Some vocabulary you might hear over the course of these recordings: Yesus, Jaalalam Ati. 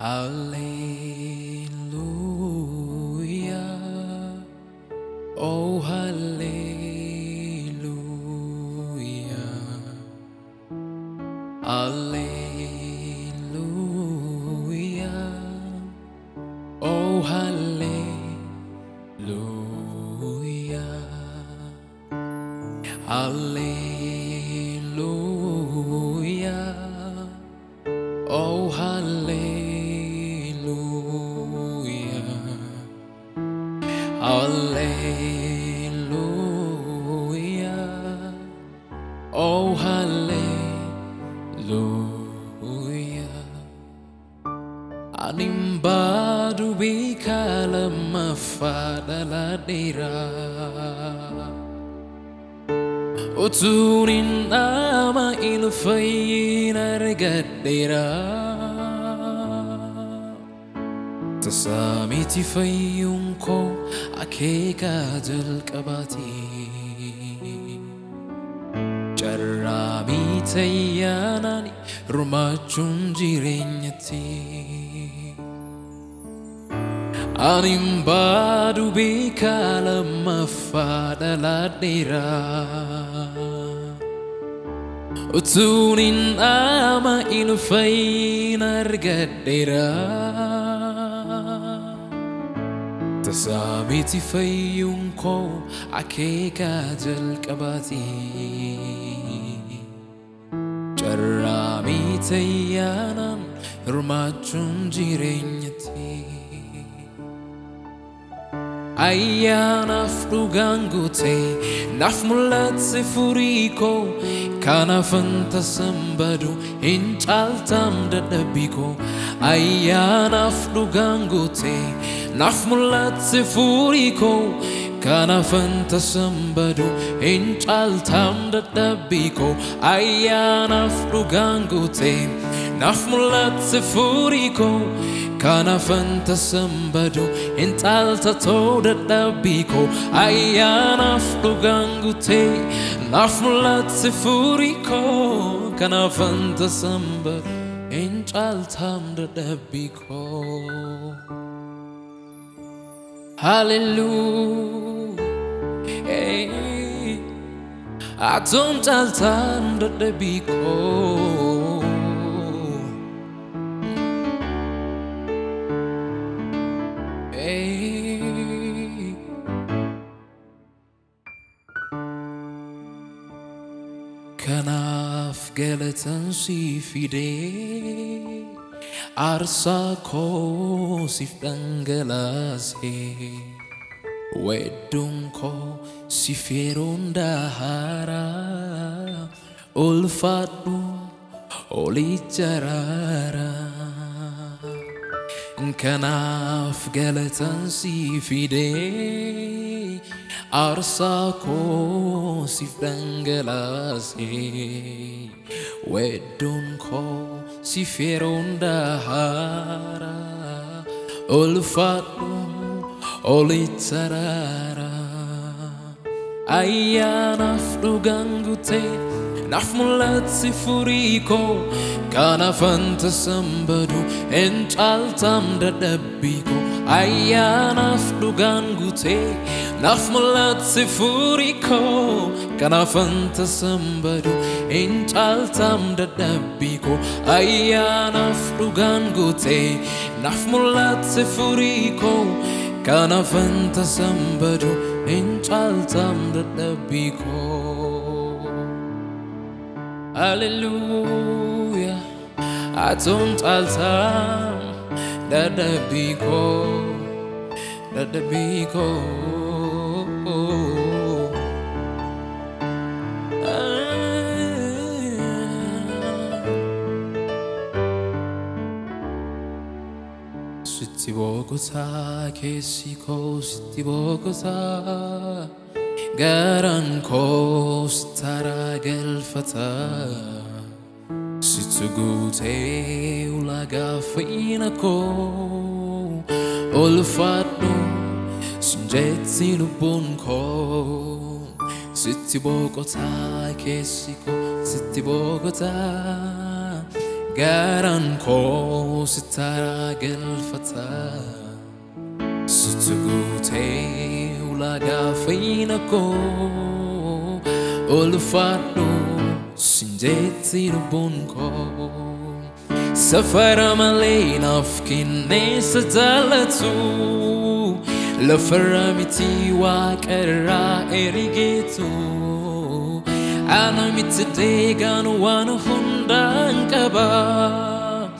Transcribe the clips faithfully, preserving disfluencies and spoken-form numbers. Hallelujah, oh hallelujah, hallelujah, oh hallelujah, hallelujah, oh hallelujah. Hallelujah, oh hallelujah. Animbadu bikalam mafadala dira. Uturin ama ilfayin argadira. Samiti fayyum ko akeka jalqabati jarrami tayyanani rumachun jirenyati anim badu bikala mafadaladira. Utunin ama ilfayin argadira. Samiti fayyum ko akeka jalqabati jarrami tayyanan rumachun jirenyati ayyanaf dugangute naf mulat sifuriko kanafan tasambadu hincaltam dadabiko ayyanaf dugangute naf mulat sifuriko kana fanta sambadu inchal tam databiko ayana frugangute naf mulat sifuriko kana fanta sambadu inchal tato databiko ayana frugangute naf mulat sifuriko kana fanta sambadu inchal tam databiko. Hallelujah, I don't tell time that they be cold. Can I forget it and see if you did? Arsako sif dangalase wedunko siferundahara ulfatu olijarara nkanaf galatan sifide arsako sif dangalase wedunko siferundahara ulfatum olitarara ayyanafdugangute nafmulat sifuriko kanafantasambadu encaltam dadabiko ayyanafdugangute nafmulat sifuriko kanafantasambadu encaltam dadabiko ayana frugangute nafmulat sifuriko kana fanta sambadu inchaltam dadabiko. Hallelujah, atunt altam dadabiko dadabiko. 시보고사 계시고 시티보고사 가랑코 스타라겔 파타 시츠구테 울라가 페이나코 올파토 신제티누 본코 시티보고사 계시고 시티보고사 Garan ko sitara gelfata Sutugute ulaga fina ko Olfato sinjeti rubunko Safara malina fkinne satalatu Lafara miti wa kara erigetu Ana mitide ganu wana hunda nkaba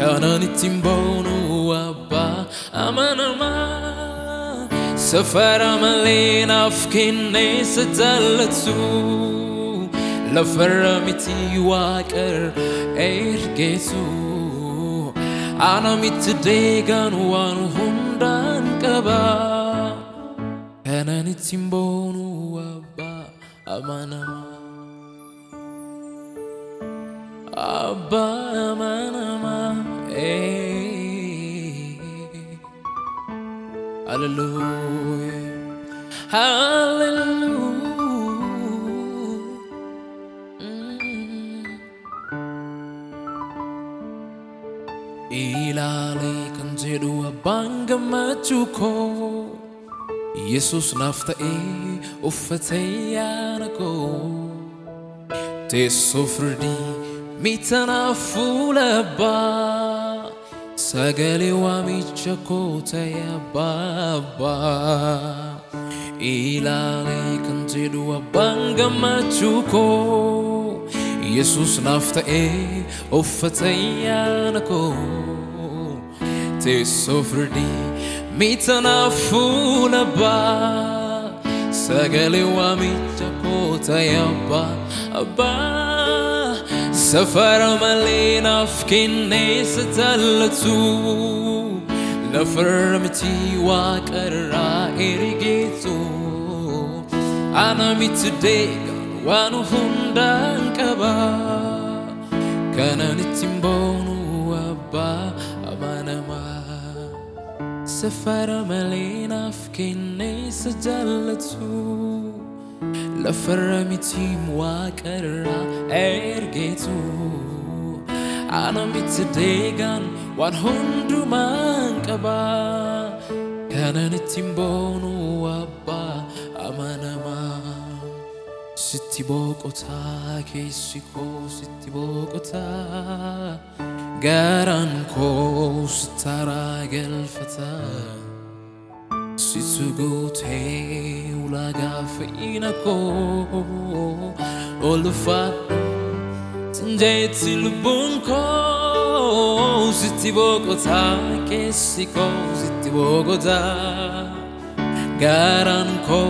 Ana nitimbono waba amanama Safara malena afkine satalatu Lafara miti wakar ergetu Ana mitide ganu wana hunda nkaba Ana nitimbono waba amanama Abba manama, eh. Hallelujah, Hallelujah. Mm. Ilale kanjedu abanga machuko, Yesus nafta e ufateyanako. Te sufrdi. Mitana fulaba sagale wa michakota ya baba ilale kanjidwa banga machuko Yesus nafta e ofatayanako te sofrdi mitana fulaba sagale wa michakota ya baba Safara malina fkinne satalatu Lafarmiti wa kara erigetu Ana mitidega wanu hundan kaba Kana nitimbonu waba amanama Safara malina fkinne satalatu Lafaramitim wakara ergetu Anamitidegan wanhundu mankaba Kananitimbonu wabba amanama Sitibokota kesiko sitibokota Garanko sitaragelfata Sitsugote ulaga feinako Olfato tinjeti lubunko Sitibogota kesiko sitibogota Garanko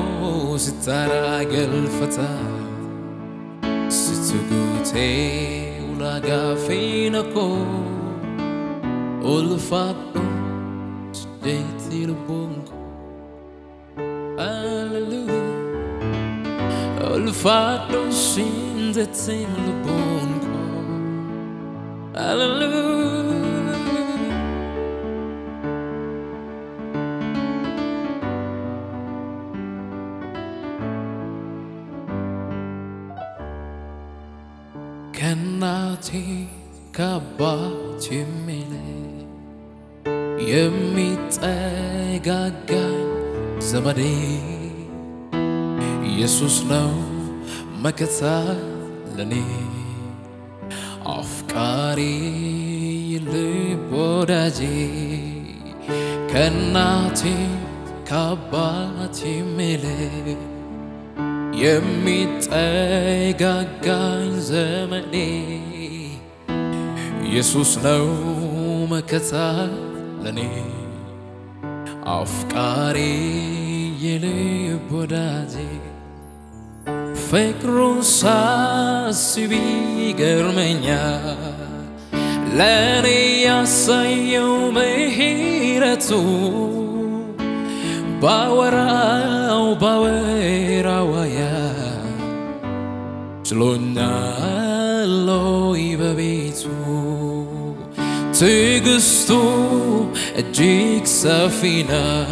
sitaragelfata Sitsugote ulaga feinako Olfato tinjeti lubunko Hallelujah, olfato shinzetsi lubunko. Hallelujah, kanati kabati mele yemitagaga. Zamade Yesus now makata lani afkari libodaji kanati kabati mele yemitega ganzamani Yesus now makata lani Afkari yele bodaji Fekrun sa sibi germenya لاني يومي هيرتو باورا وباورا ويا شلونا لو يببيتو تيغستو اجيك سفينة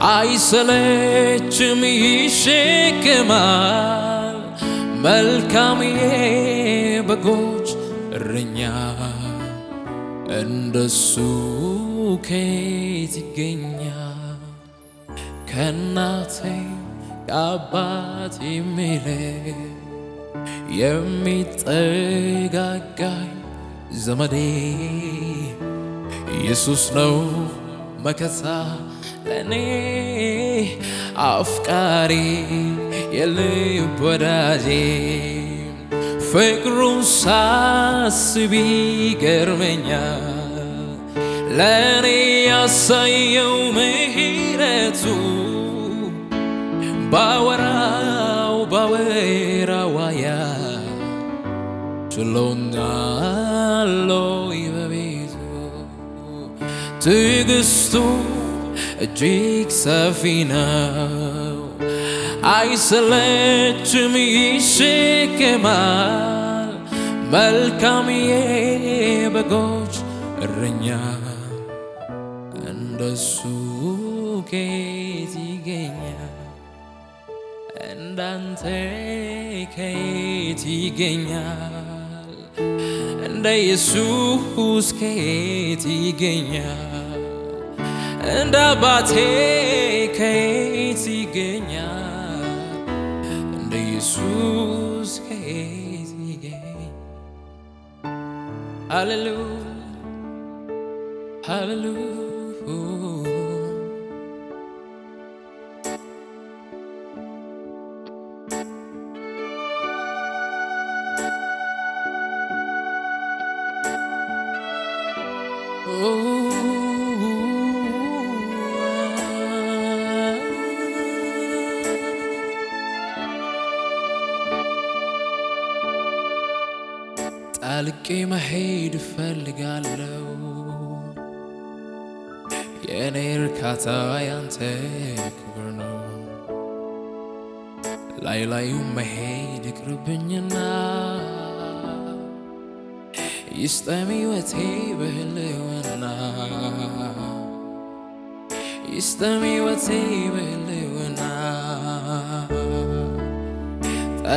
عيسلت ميشيك مال ملكامي بقوش الرنيا እንደሱ ከየት ይገኛል? ከእናቴ ከአባቴ የሚለኝ የሚጠጋጋኝ ዘመዴ ኢየሱስ ነው። መከታ ለእኔ አፍቃሪ የልብ ወዳጄ ፍቅሩን ሳስብ ይገርመኛል። ለእኔ ያሳየው ምሕረቱ ባወራው ባወራው ያ ችሎኛል በቤቱ ትዕግስቱ እጅግ ሰፊ ነው። አይሰለችም ይሸከማል መልካም የበጎች እረኛ እንደሱ ከየት ይገኛል? እንዳንተ ከየት ይገኛል? እንደ ኢየሱስ ከየት ይገኛል? እንደ አባቴ ከየት ይገኛል? Jesus is again. Hallelujah, hallelujah. Alki mahid falgallo, yenir katayante kuberno. Laylayu mahid krubnyna, istami wati behlewana, istami wati behlewana.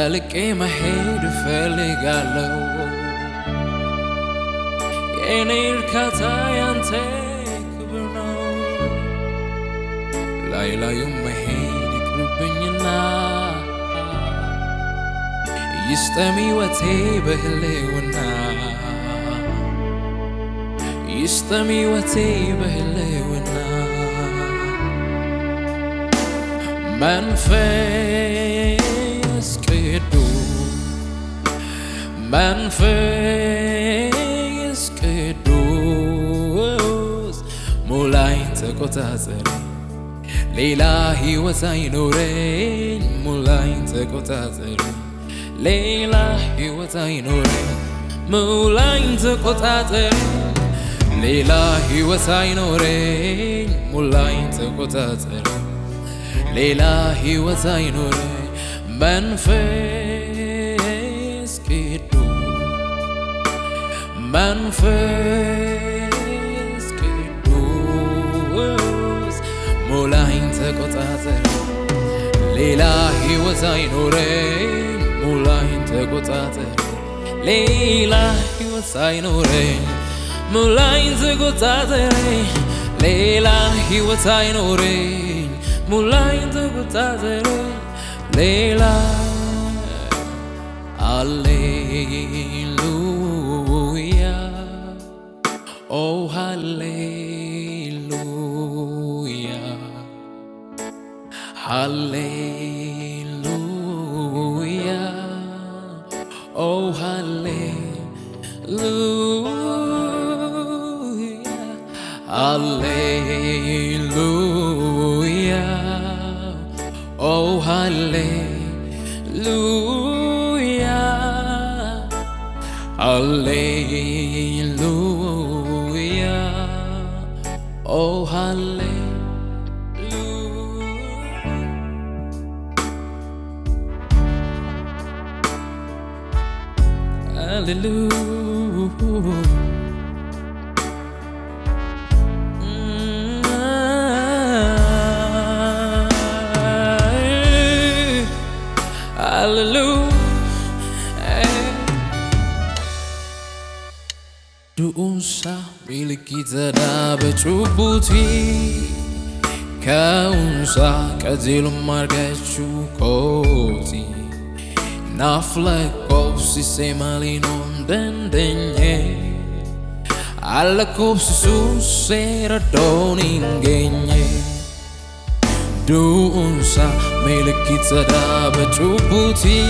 Alki mahid falgallo. Enir katayante kuberno Layla yumahid krubnyna Yistami wati behlewana Yistami wati behlewana Manfes kedu Manfes ተቆጣዘረ ሌላ ህይወት አይኖረኝ ሙላኝ ተቆጣዘረ ሌላ ህይወት አይኖረኝ ሙላኝ ተቆጣዘረ ሌላ ህይወት አይኖረኝ ሙላኝ ተቆጣዘረ ሌላ ህይወት አይኖረኝ መንፈስ ቅዱስ መንፈስ ሙላኝ ተቆጣዘረ ሌላ ህይወት አይኖረኝ ሙላኝ ተቆጣዘረ ሌላ ህይወት አይኖረኝ ሙላኝ ተቆጣዘረ ሌላ ህይወት አይኖረኝ ሙላኝ ተቆጣዘረ ሌላ ሃሌሉያ ኦ ሃሌሉያ Hallelujah, oh hallelujah, hallelujah, oh hallelujah, Hallelujah, oh hallelujah, hallelujah. Usah bila kita dah bercubuti, kau usah kajilu marga cukoti, naflek kopsi semalinom dendenye, ala kopsi susera doningenye. Du usah bila kita dah bercubuti,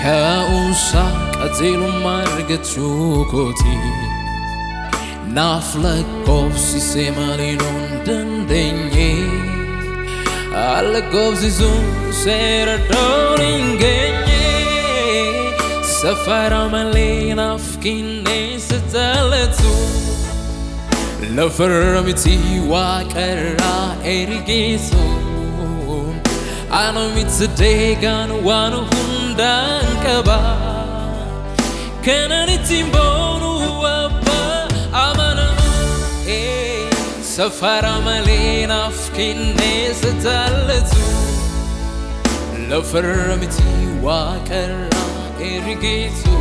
kau usah Azilu marga chukoti, nafla kopsi semali london denye, ala kopsi zoom sera doningenye, safara malina fkine setaletu, lafaramiti wakara erigisu, anomiti degan wanu hundan kaba. Kana nitimbonu wapa amana eh safara malina fkine zatalatu la faramiti wa karra erigitu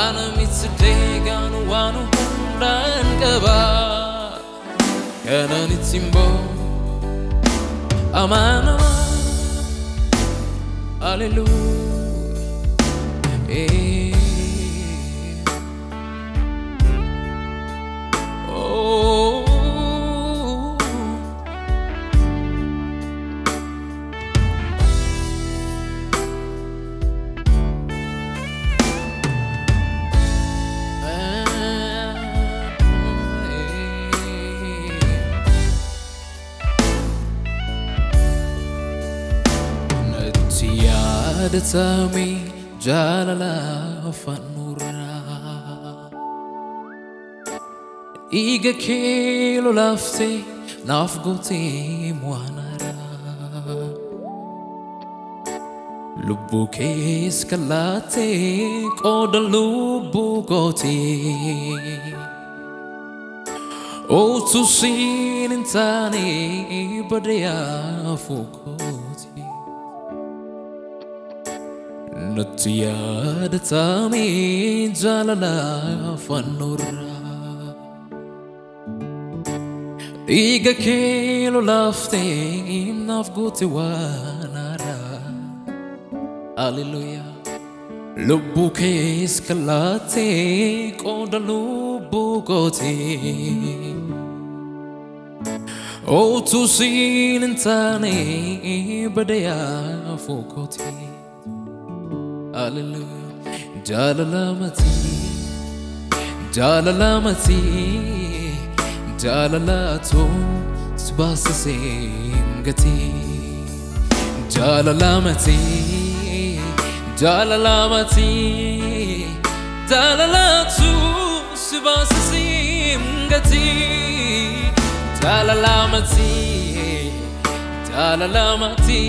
ana mitsedegan wanu hundan gaba kana nitimbonu amana hallelujah. Oh, Tiada tami. Jaalalam Fanura Iga kelo lafte nafgoti muanara Lubbu kes kalate koda lubbu goti O tusin intani badaya fukoti Natiyad tami Jaalalam Fanura Iga kelo laftim nafguti wanara Hallelujah Lubbu kes kalate koda lubbu goti O tusin intani badaya fukoti Hallelujah, Jaalalam Ati, Jaalalam Ati, Jaalalato sbasasengati. Jaalalam Ati, Jaalalam Ati, Jaalalato sbasasengati. Jaalalam Ati, Jaalalam Ati,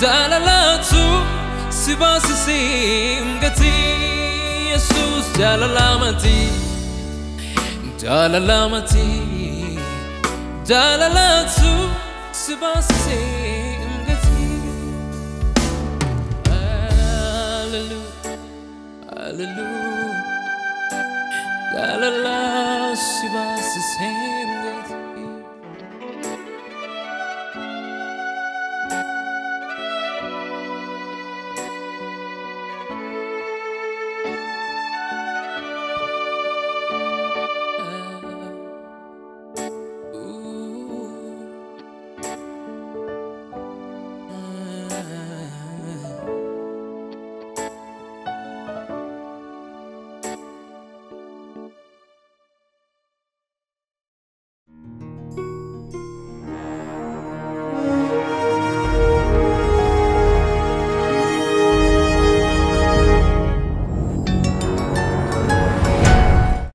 Jaalalato. Sibasa simgati Yesus Jaalalam Ati Jaalalam Ati Jaalalato Sibasa simgati Hallelujah Hallelujah Jaalalam Sibasa simgati